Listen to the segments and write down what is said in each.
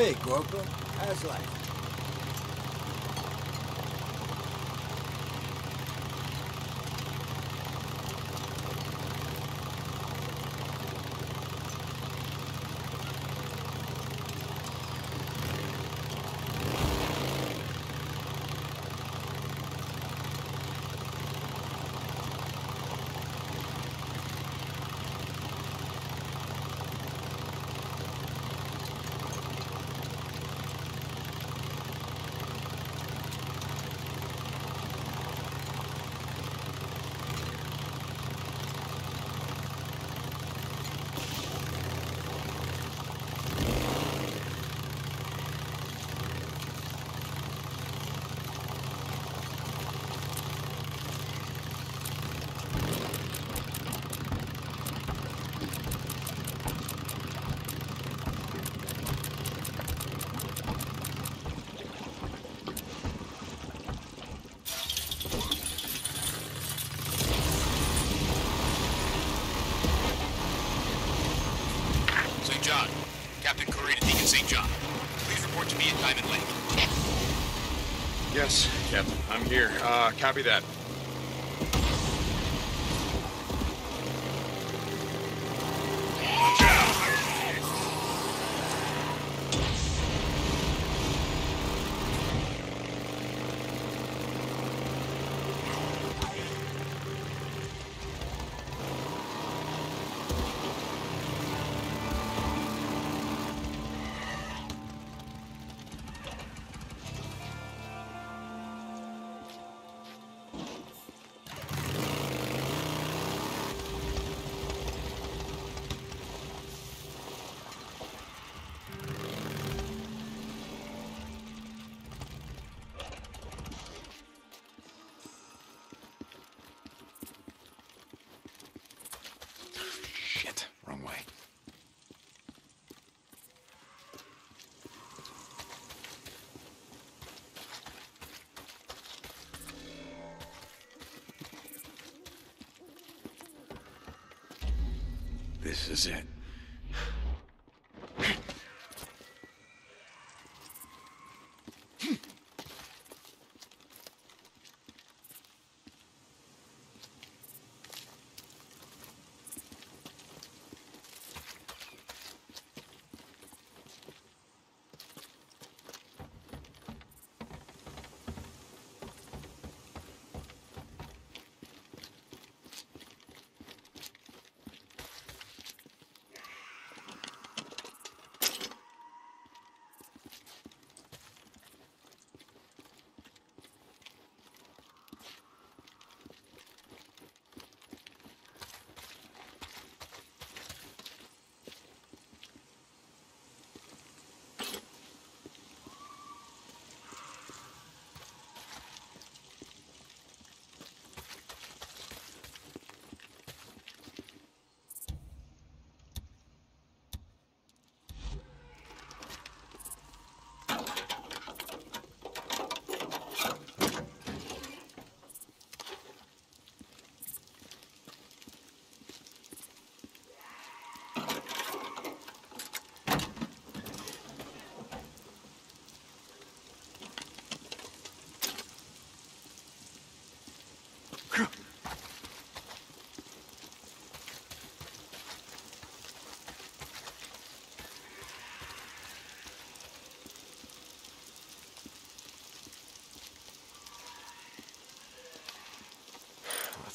Hey, Gorka, how's life? St. John, please report to me at Diamond Lake. Yes, Captain, I'm here. Copy that. This is it.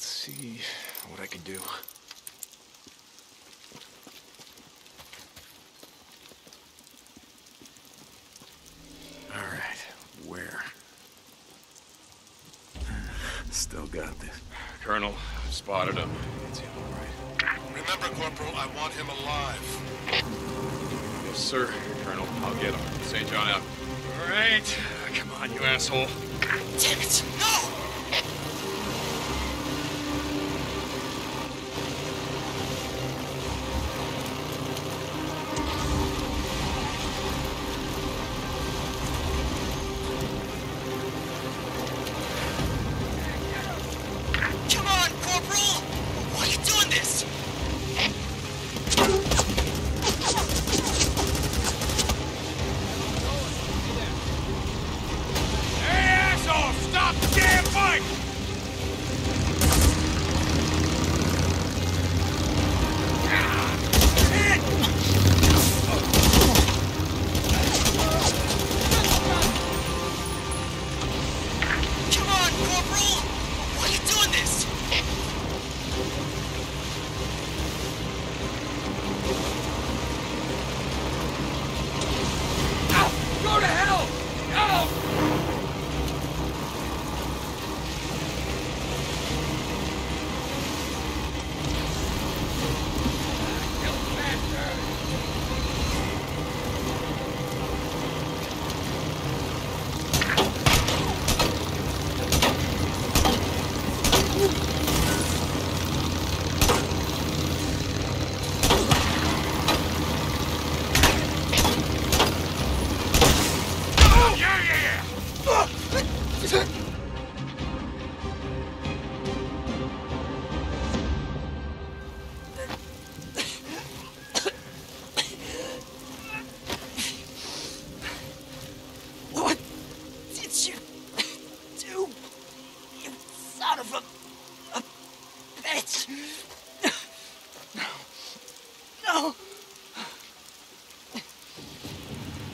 See what I can do. All right, where? Still got this. Colonel, I've spotted him. It's him, all right. Remember, Corporal, I want him alive. Yes, sir, Colonel. I'll get him. St. John out. All right. Come on, you asshole. Damn it. No!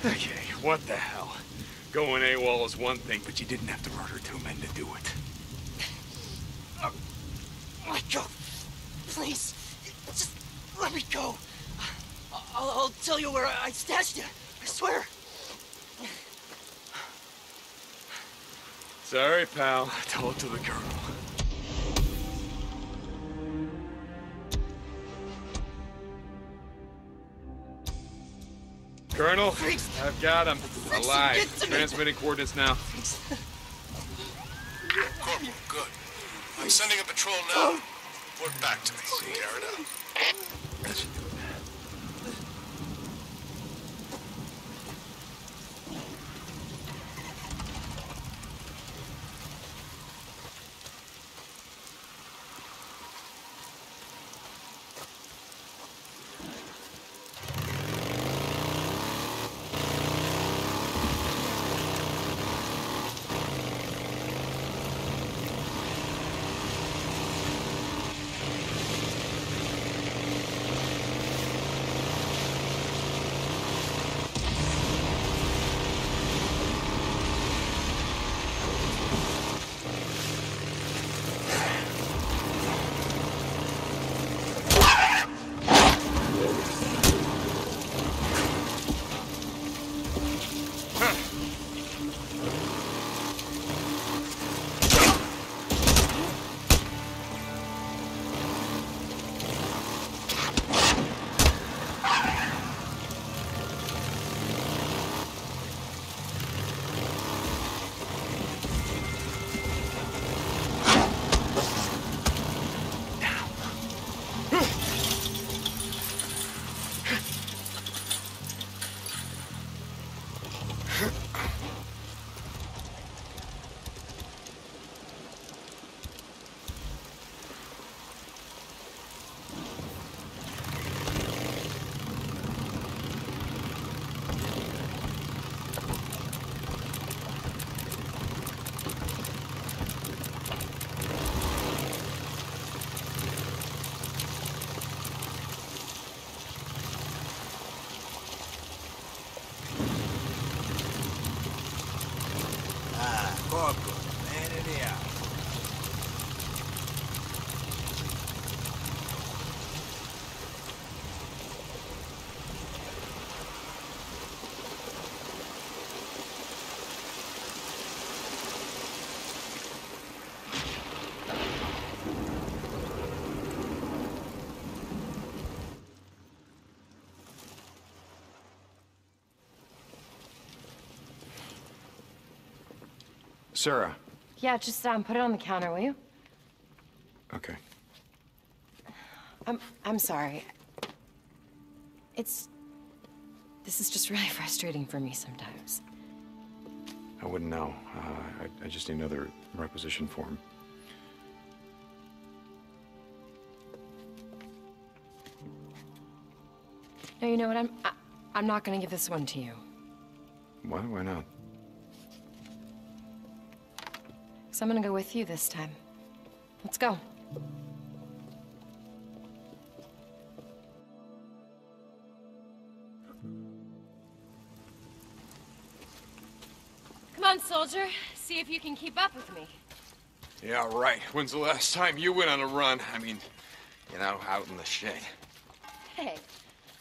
Okay, what the hell? Going AWOL is one thing, but you didn't have to murder two men to do it. Let go. Please. Just let me go. I'll tell you where I stashed you. I swear. Sorry, pal. Tell it to the colonel. Colonel, thanks. I've got him. Thanks. Alive. Transmitting coordinates now. Corporal, good. I'm sending a patrol now. Report back to me. Tear it up. That should do Sarah. Yeah, just put it on the counter, will you? Okay. I'm sorry. This is just really frustrating for me sometimes. I wouldn't know. I just need another requisition form. No, you know what? I'm not gonna give this one to you. Why? Why not? So I'm gonna go with you this time. Let's go. Come on, soldier. See if you can keep up with me. Yeah, right. When's the last time you went on a run? I mean, you know, out in the shade. Hey,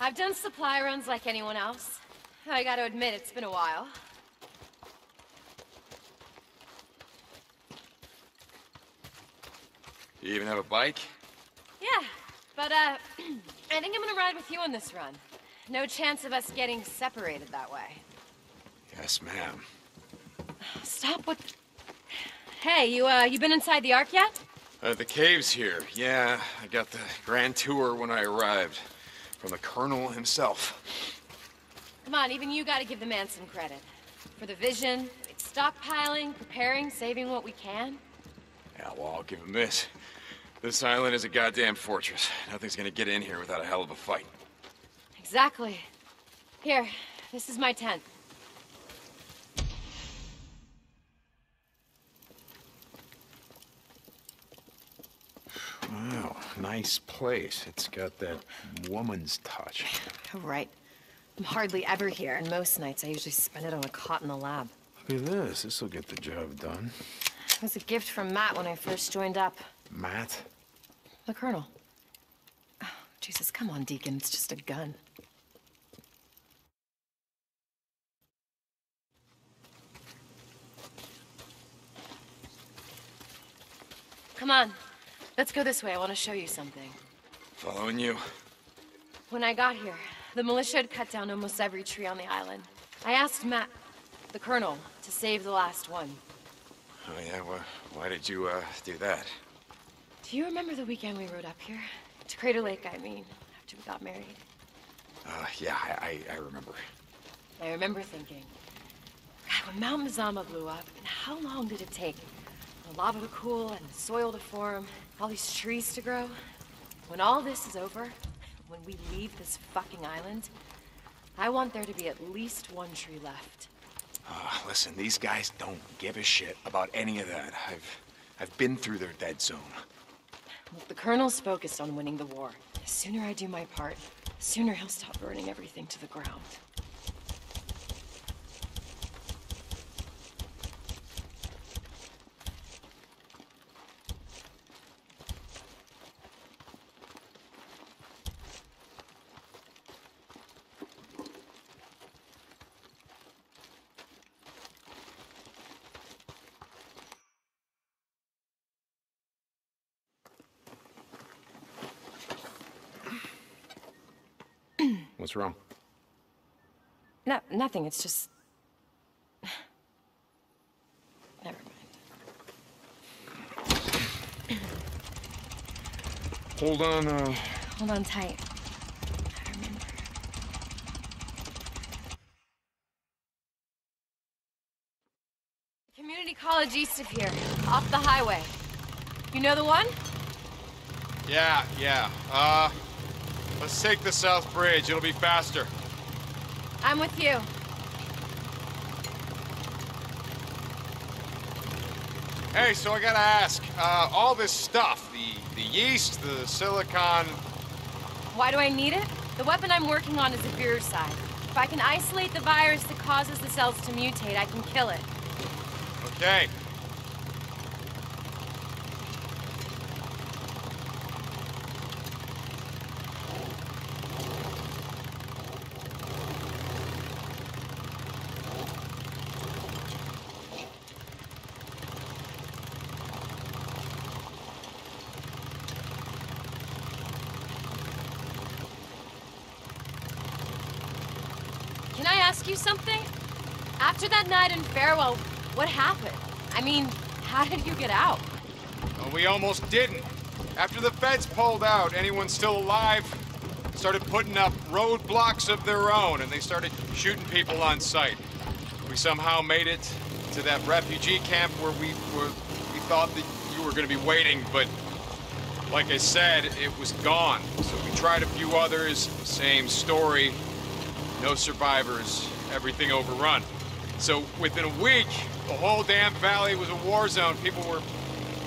I've done supply runs like anyone else. I gotta admit, it's been a while. You even have a bike? Yeah, but I think I'm gonna ride with you on this run. No chance of us getting separated that way. Yes, ma'am. Stop with... Hey, you been inside the Ark yet? The cave's here. Yeah, I got the grand tour when I arrived. From the Colonel himself. Come on, even you gotta give the man some credit. For the vision, it's stockpiling, preparing, saving what we can. Yeah, well, I'll give him this. This island is a goddamn fortress. Nothing's gonna get in here without a hell of a fight. Exactly. Here, this is my tent. Wow, nice place. It's got that woman's touch. Right. I'm hardly ever here, and most nights I usually spend it on a cot in the lab. Look at this. This'll get the job done. It was a gift from Matt when I first joined up. Matt? The Colonel. Oh, Jesus, come on, Deacon. It's just a gun. Come on. Let's go this way. I want to show you something. Following you. When I got here, the militia had cut down almost every tree on the island. I asked Matt, the Colonel, to save the last one. Oh yeah, well, why did you, do that? Do you remember the weekend we rode up here? To Crater Lake, I mean, after we got married. Yeah, I remember. I remember thinking, God, when Mount Mazama blew up, and how long did it take? The lava to cool, and the soil to form, all these trees to grow. When all this is over, when we leave this fucking island, I want there to be at least one tree left. Listen, these guys don't give a shit about any of that. I've been through their dead zone. Look, the Colonel's focused on winning the war. The sooner I do my part, the sooner he'll stop burning everything to the ground. What's wrong? No, nothing. It's just... Never mind. Hold on, Hold on tight. I remember. Community college east of here. Off the highway. You know the one? Yeah. Let's take the South Bridge. It'll be faster. I'm with you. Hey, so I gotta ask, all this stuff, the yeast, the silicon... Why do I need it? The weapon I'm working on is a viricide. If I can isolate the virus that causes the cells to mutate, I can kill it. Okay. Something? After that night in Farewell, what happened? I mean, how did you get out? Well, we almost didn't. After the feds pulled out, anyone still alive started putting up roadblocks of their own, and they started shooting people on sight. We somehow made it to that refugee camp where we thought that you were going to be waiting, but like I said, it was gone. So we tried a few others, same story, no survivors. Everything overrun. So within a week, the whole damn valley was a war zone. People were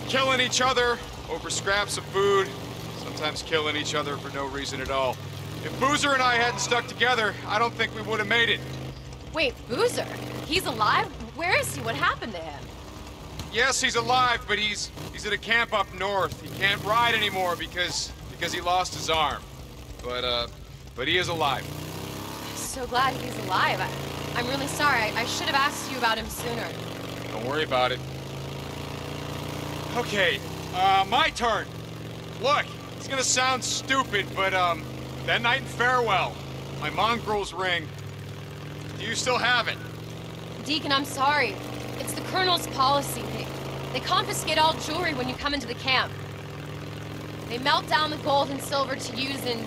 killing each other over scraps of food, sometimes killing each other for no reason at all. If Boozer and I hadn't stuck together, I don't think we would have made it. Wait, Boozer? He's alive? Where is he? What happened to him? Yes, he's alive, but he's at a camp up north. He can't ride anymore because he lost his arm. But he is alive. So glad he's alive. I'm really sorry. I should have asked you about him sooner. Don't worry about it. Okay, my turn. Look, it's gonna sound stupid, but that night in Farewell, my mongrel's ring. Do you still have it? Deacon, I'm sorry. It's the Colonel's policy. They confiscate all jewelry when you come into the camp. They melt down the gold and silver to use in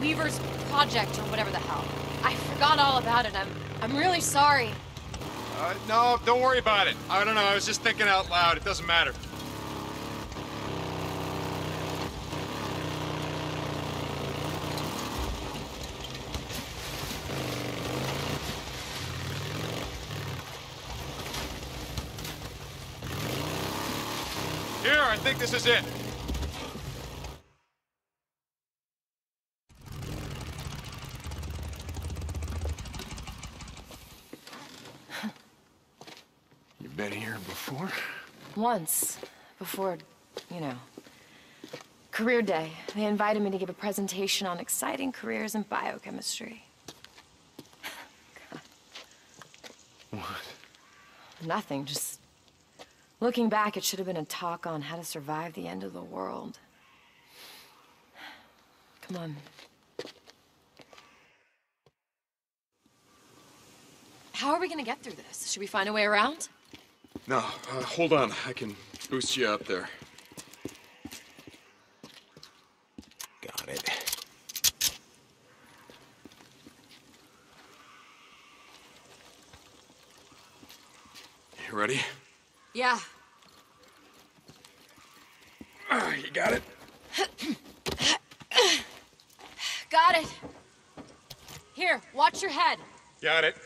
Weaver's project or whatever the hell. I forgot all about it. I'm really sorry. No, don't worry about it. I don't know. I was just thinking out loud. It doesn't matter. Here, I think this is it. You've been here before? Once. Before, you know, career day. They invited me to give a presentation on exciting careers in biochemistry. God. What? Nothing, just looking back, it should have been a talk on how to survive the end of the world. Come on. How are we gonna get through this? Should we find a way around? No, hold on. I can boost you up there. Got it. You ready? Yeah. You got it? Got it. Here, watch your head. Got it.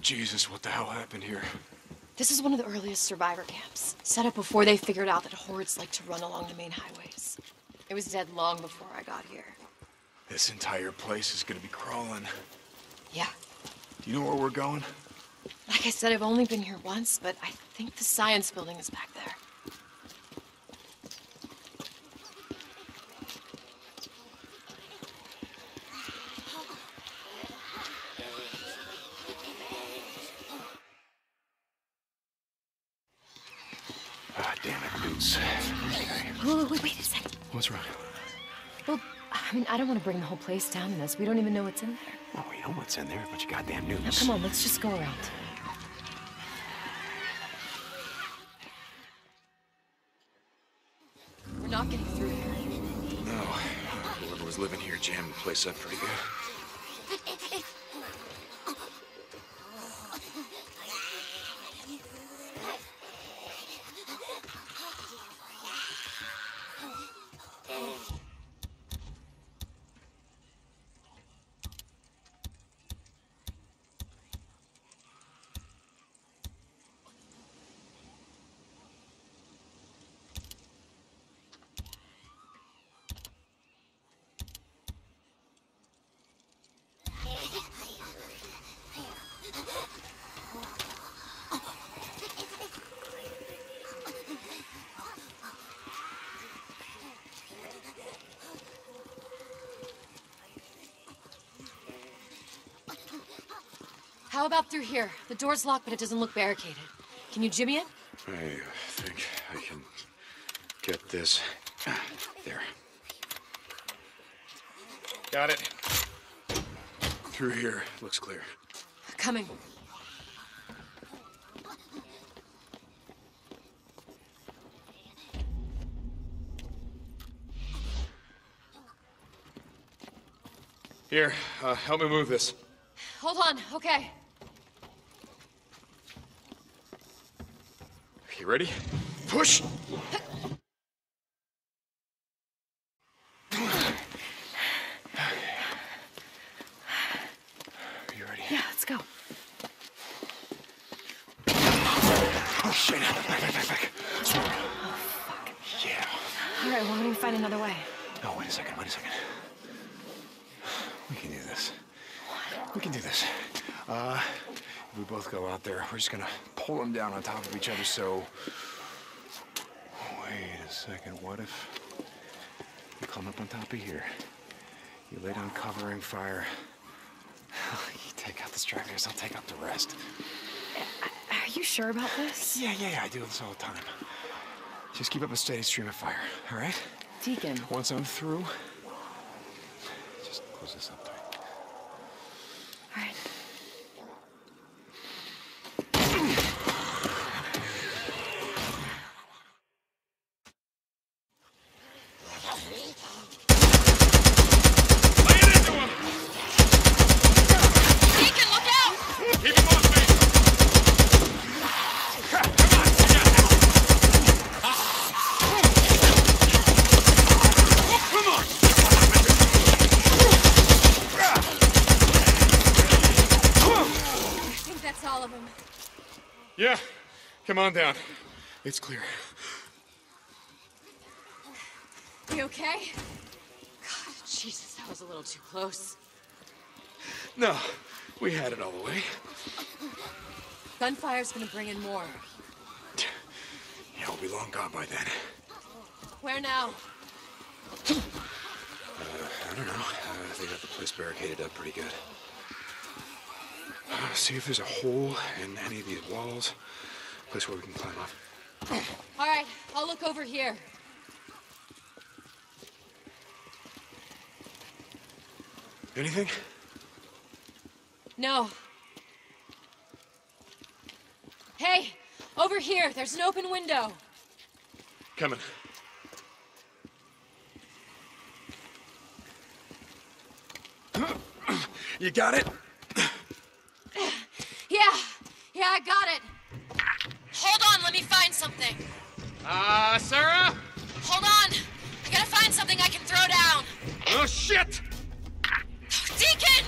Jesus, what the hell happened here? This is one of the earliest survivor camps, set up before they figured out that hordes like to run along the main highways. It was dead long before I got here. This entire place is gonna be crawling. Yeah. Do you know where we're going? Like I said, I've only been here once, but I think the science building is back there. Wait a second. What's wrong? Well, I mean, I don't want to bring the whole place down on us. We don't even know what's in there. Well, we know what's in there, but you goddamn news. Now, come on, let's just go around. We're not getting through here. No. Whoever was living here jammed the place up pretty good. How about through here? The door's locked, but it doesn't look barricaded. Can you jimmy it? I think I can get this. There. Got it. Through here. Looks clear. Coming. Here, help me move this. Hold on, okay. You ready? Push! We're just gonna pull them down on top of each other, so... Wait a second, what if you come up on top of here? You lay down covering fire. You take out the stragglers, I'll take out the rest. Are you sure about this? Yeah, I do this all the time. Just keep up a steady stream of fire, all right? Deacon. Once I'm through, just close this up tight. All right. Come on down. It's clear. You okay? God, Jesus, that was a little too close. No, we had it all the way. Gunfire's gonna bring in more. Yeah, we'll be long gone by then. Where now? I don't know. They got the place barricaded up pretty good. See if there's a hole in any of these walls. A place where we can climb up. All right, I'll look over here. Anything? No. Hey, over here, there's an open window. Coming. You got it? Yeah, I got it. Hold on, let me find something. Sarah? Hold on, I gotta find something I can throw down. Oh, shit! Deacon!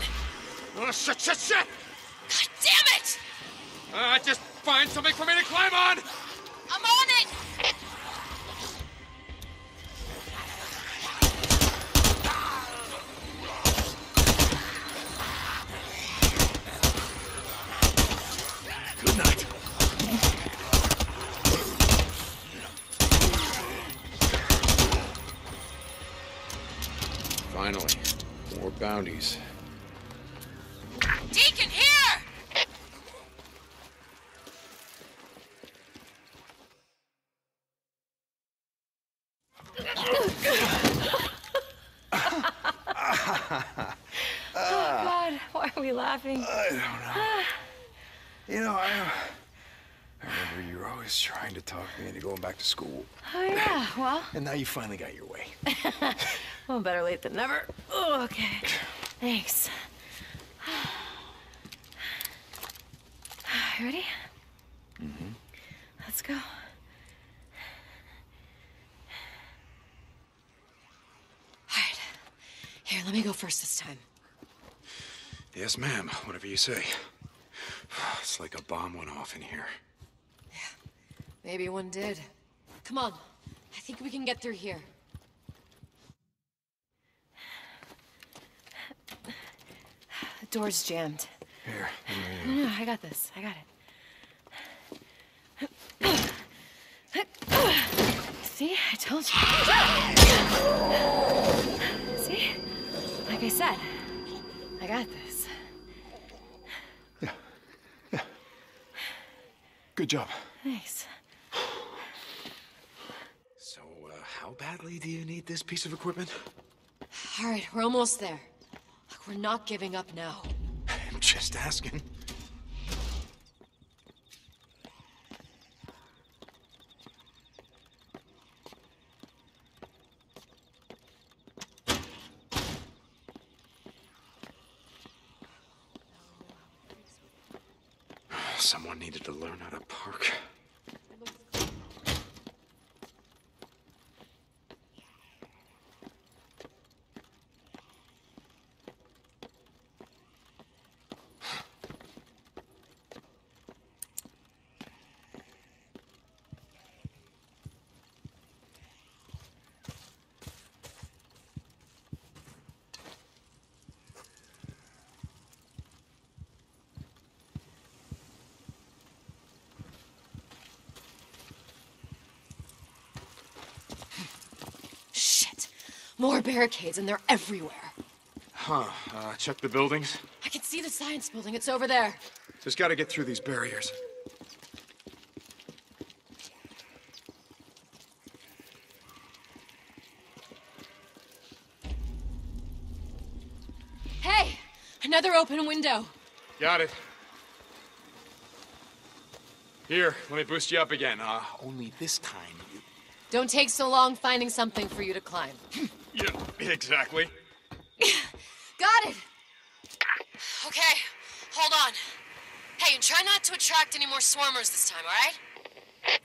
Oh, shit! God damn it! Just find something for me to climb on! I'm on it! Bounties. Deacon, here! Oh, God, why are we laughing? I don't know. You know, I remember you were always trying to talk me into going back to school. Oh, yeah, well. And now you finally got your way. Well, better late than never. Oh, okay. Thanks. You ready? Mm-hmm. Let's go. All right. Here, let me go first this time. Yes, ma'am. Whatever you say. It's like a bomb went off in here. Yeah. Maybe one did. Come on. I think we can get through here. Door's jammed. Here. No, I got this. I got it. See? I told you. See? Like I said, I got this. Yeah. Yeah. Good job. Thanks. So, how badly do you need this piece of equipment? All right, we're almost there. We're not giving up now. I'm just asking. Someone needed to learn how to park. More barricades, and they're everywhere. Huh. Check the buildings. I can see the science building. It's over there. Just gotta get through these barriers. Hey! Another open window. Got it. Here, let me boost you up again. Only this time. Don't take so long finding something for you to climb. Yeah, exactly. Got it! Okay, hold on. Hey, and try not to attract any more swarmers this time, alright?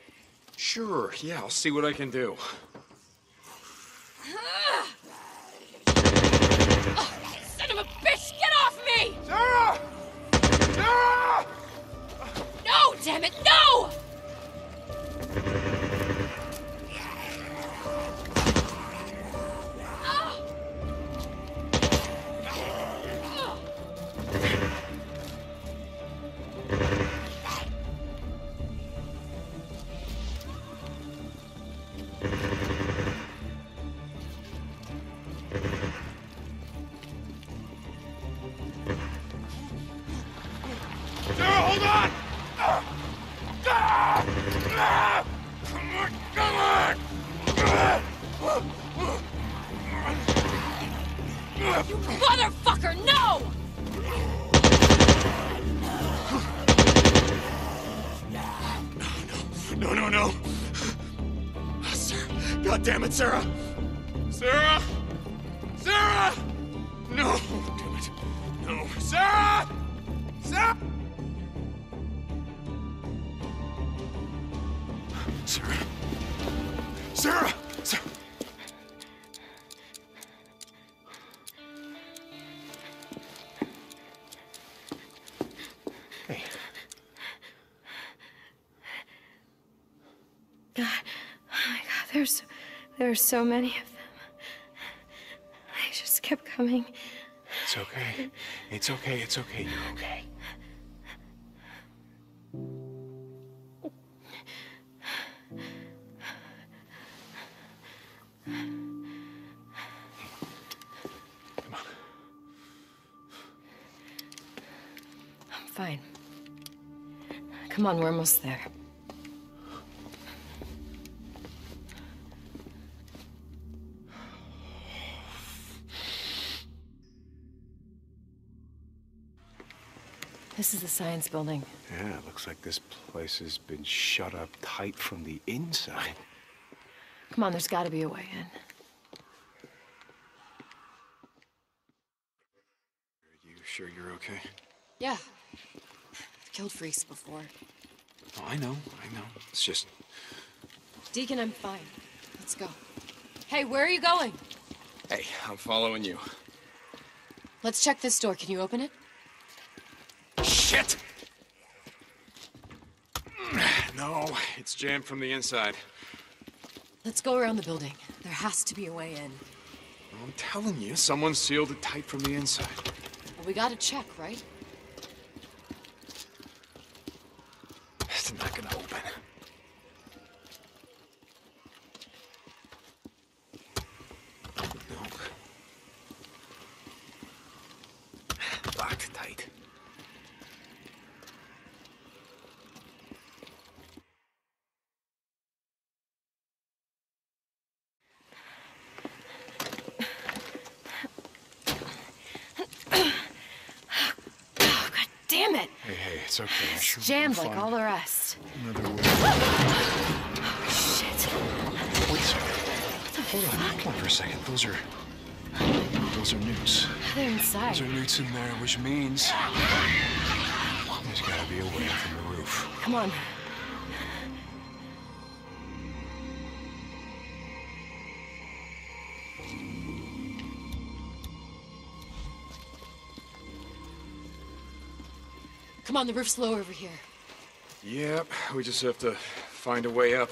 Sure, yeah, I'll see what I can do. Oh, son of a bitch, get off me! Sarah! Sarah! No, damn it, no! Sarah! Sarah! Sarah! No! Damn it. No. Sarah! Sarah! Sarah! Sarah! Sarah! Hey. God. Oh my God, There were so many of them. They just kept coming. It's okay. It's okay. It's okay. You're okay. Come on. I'm fine. Come on, we're almost there. This is the science building. Yeah, it looks like this place has been shut up tight from the inside. Come on, there's got to be a way in. Are you sure you're okay? Yeah. I've killed freaks before. Oh, I know. It's just... Deacon, I'm fine. Let's go. Hey, where are you going? Hey, I'm following you. Let's check this door. Can you open it? Shit! No, it's jammed from the inside. Let's go around the building. There has to be a way in. Well, I'm telling you, someone sealed it tight from the inside. Well, we gotta check, right? It's not gonna open. No. Locked tight. It's okay. It's jammed like all the rest. Another way. Oh, shit. Wait a second. Hold on. Come on for a second. Those are newts. They're inside. Those are newts in there, which means there's gotta be a way from the roof. Come on. Come on, the roof's low over here. Yep, we just have to find a way up.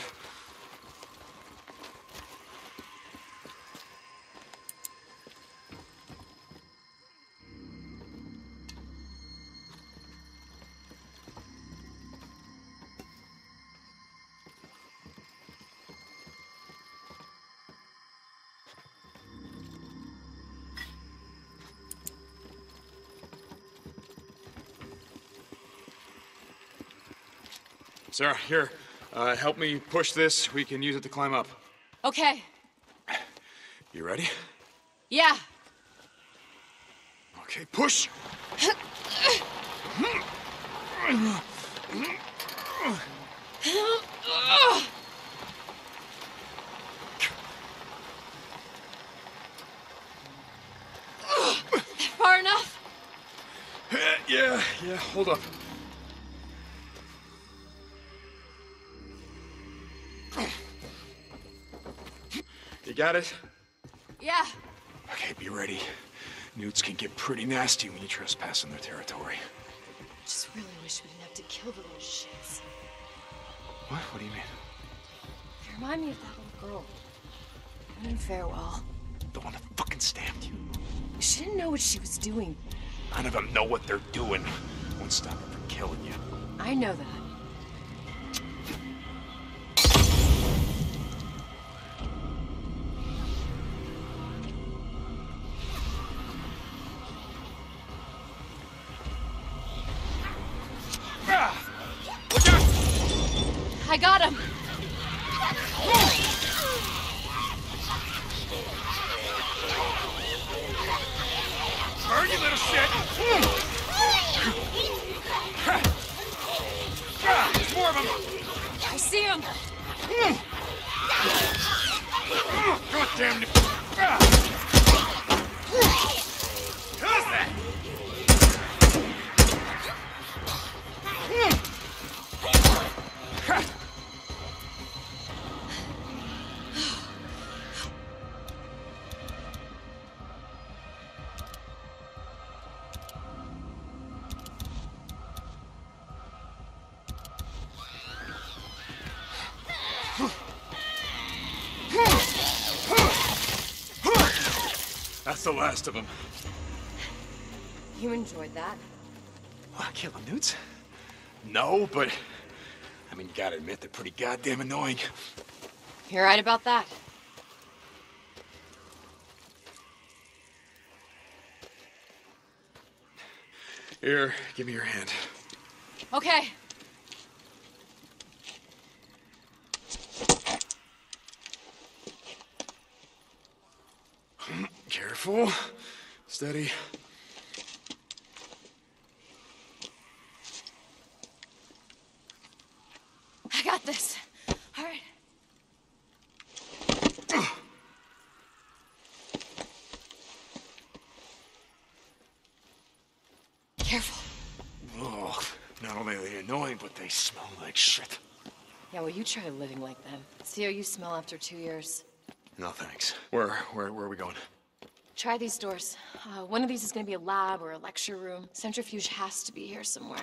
Sarah, here, help me push this. We can use it to climb up. Okay. You ready? Yeah. Okay, push. Far enough? Yeah, hold up. You got it? Yeah. Okay, be ready. Newts can get pretty nasty when you trespass in their territory. I just really wish we didn't have to kill the little shits. What? What do you mean? You remind me of that old girl. I mean, Farewell. The one that fucking stabbed you. She didn't know what she was doing. None of them know what they're doing. Won't stop her from killing. killing you. I know that. I got him! Burn, you little shit! There's more of them! I see him! God damn it! Who's that? That's the last of them. You enjoyed that? Well, I killed the newts. No, but I mean, you gotta admit, they're pretty goddamn annoying. You're right about that. Here, give me your hand. Okay. Careful. Steady. I got this. All right. Careful. Oh, not only are they annoying, but they smell like shit. Yeah, well, you try living like them. See how you smell after 2 years. No, thanks. Where are we going? Try these doors. One of these is going to be a lab or a lecture room. Centrifuge has to be here somewhere.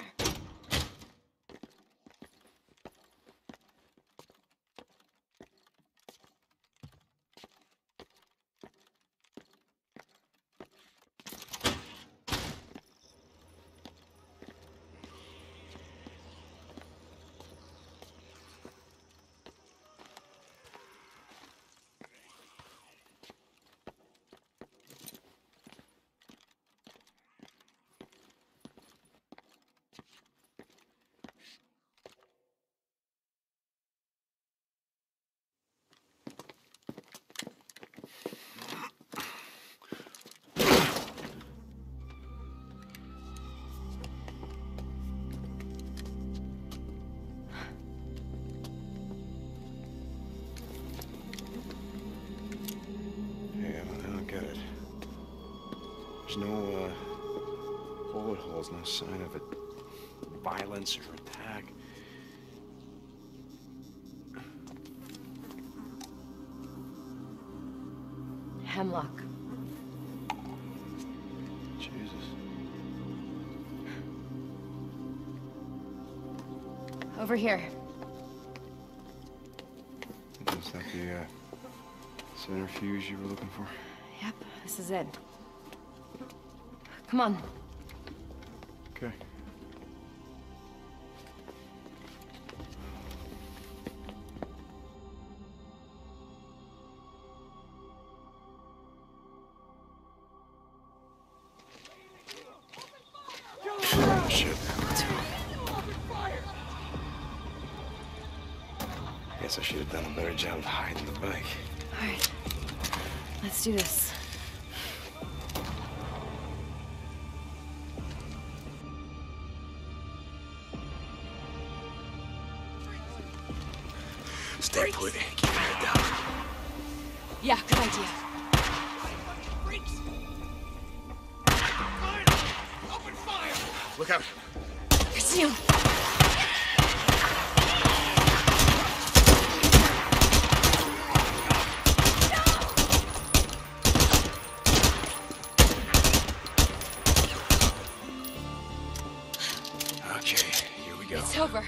No sign of violence or attack. Hemlock. Jesus. Over here. Is that the centrifuge you were looking for? Yep, this is it. Come on. Okay. Oh, shit. Guess I should have done a better job of hiding the bike. All right, let's do this. Stay put. Keep your head down. Yeah, good idea. Freaks. Fire! Open fire! Look out! I see him. No! Okay, here we go. It's over.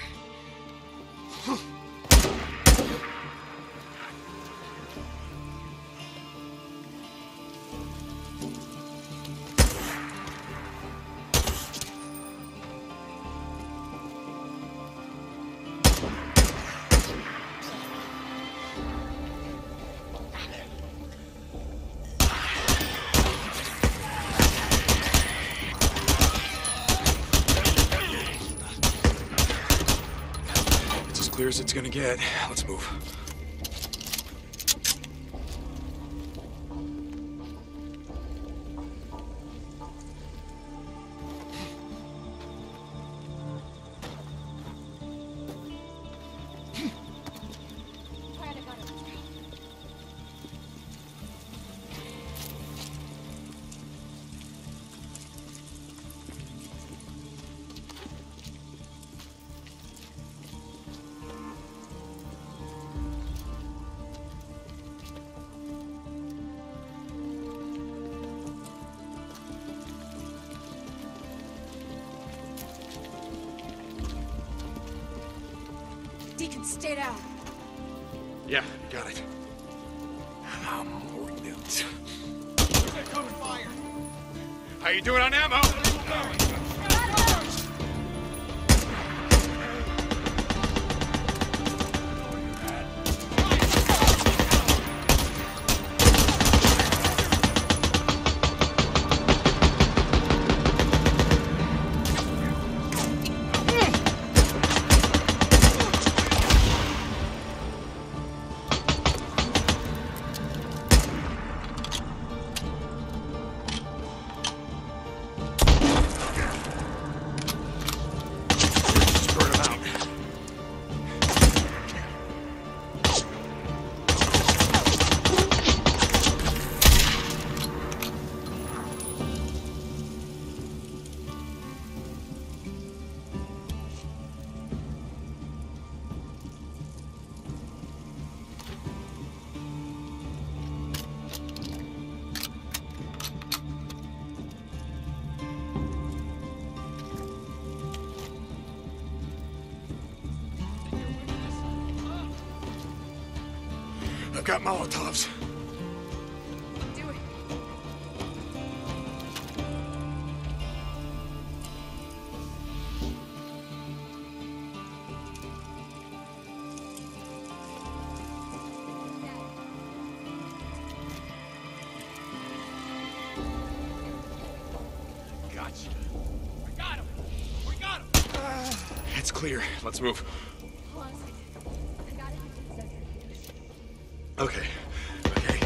clear as it's gonna get. Let's move. Stay down. Yeah, got it. More dudes. They're coming fire. How you doing on ammo? I've got Molotovs. Do it. Gotcha. I got him. We got him. It's clear. Let's move. Okay. Okay.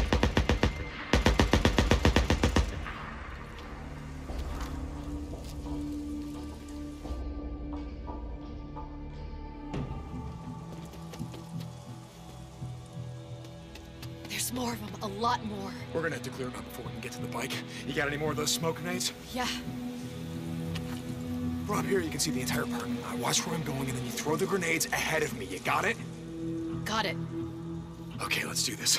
There's more of them, a lot more. We're gonna have to clear them out before we can get to the bike. You got any more of those smoke grenades? Yeah. From up here, you can see the entire park. I watch where I'm going, and then you throw the grenades ahead of me. You got it? Got it. Okay, let's do this.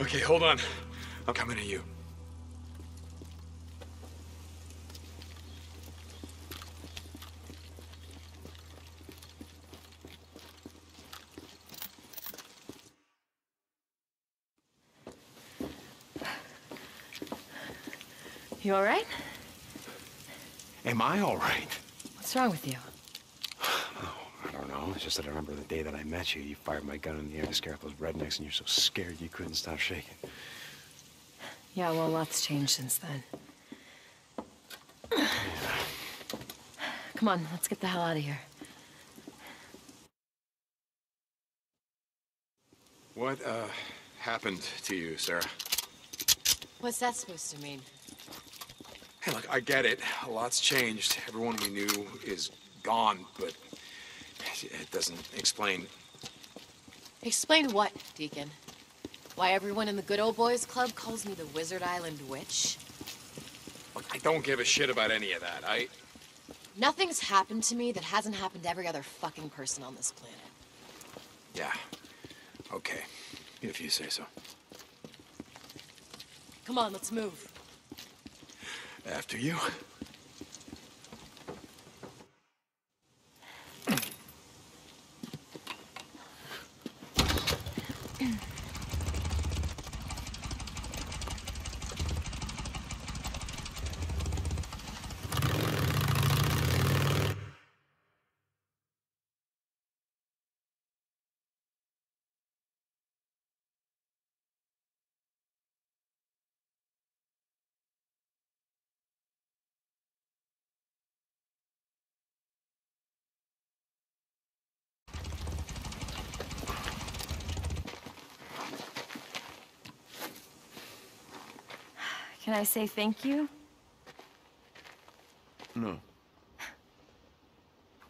Okay, hold on. I'm coming at you. You all right? Am I all right? What's wrong with you? It's just that I remember the day that I met you, you fired my gun in the air to scare up those rednecks, and you're so scared you couldn't stop shaking. Yeah, well, lots changed since then. Yeah. Come on, let's get the hell out of here. What, happened to you, Sarah? What's that supposed to mean? Hey, look, I get it. A lot's changed. Everyone we knew is gone, but... it doesn't explain... Explain what, Deacon? Why everyone in the Good Old Boys Club calls me the Wizard Island Witch? Look, I don't give a shit about any of that. Nothing's happened to me that hasn't happened to every other fucking person on this planet. Yeah. Okay. If you say so. Come on, let's move. After you. Can I say thank you? No.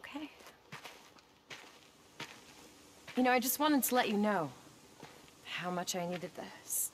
Okay. You know, I just wanted to let you know how much I needed this.